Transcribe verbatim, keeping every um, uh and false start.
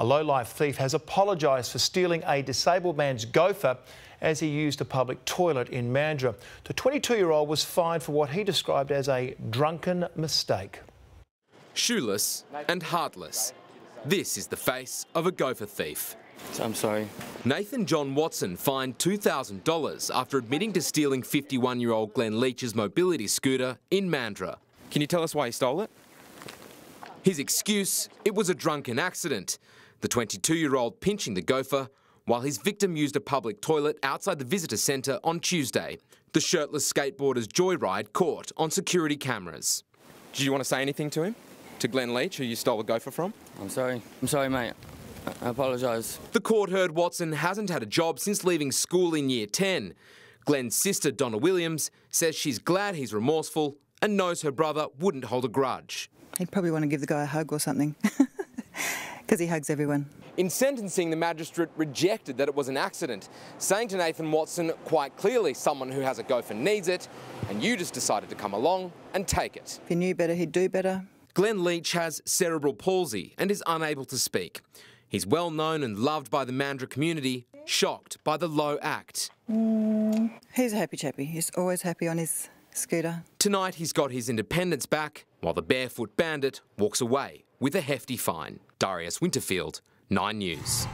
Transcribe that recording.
A low-life thief has apologised for stealing a disabled man's gopher as he used a public toilet in Mandurah. The twenty-two-year-old was fined for what he described as a drunken mistake. Shoeless and heartless. This is the face of a gopher thief. I'm sorry. Nathan John Watson fined two thousand dollars after admitting to stealing fifty-one-year-old Glenn Leach's mobility scooter in Mandurah. Can you tell us why he stole it? His excuse, it was a drunken accident. The twenty-two-year-old pinching the gopher while his victim used a public toilet outside the visitor centre on Tuesday. The shirtless skateboarder's joyride caught on security cameras. Do you want to say anything to him? To Glenn Leach, who you stole a gopher from? I'm sorry. I'm sorry, mate. I apologise. The court heard Watson hasn't had a job since leaving school in year ten. Glenn's sister, Donna Williams, says she's glad he's remorseful and knows her brother wouldn't hold a grudge. He'd probably want to give the guy a hug or something, because he hugs everyone. In sentencing, the magistrate rejected that it was an accident, saying to Nathan Watson quite clearly, someone who has a gopher needs it, and you just decided to come along and take it. If he knew better, he'd do better. Glenn Leach has cerebral palsy and is unable to speak. He's well known and loved by the Mandurah community, shocked by the low act. Mm, he's a happy chappy. He's always happy on his scooter. Tonight he's got his independence back, while the barefoot bandit walks away with a hefty fine. Darius Winterfield, Nine News.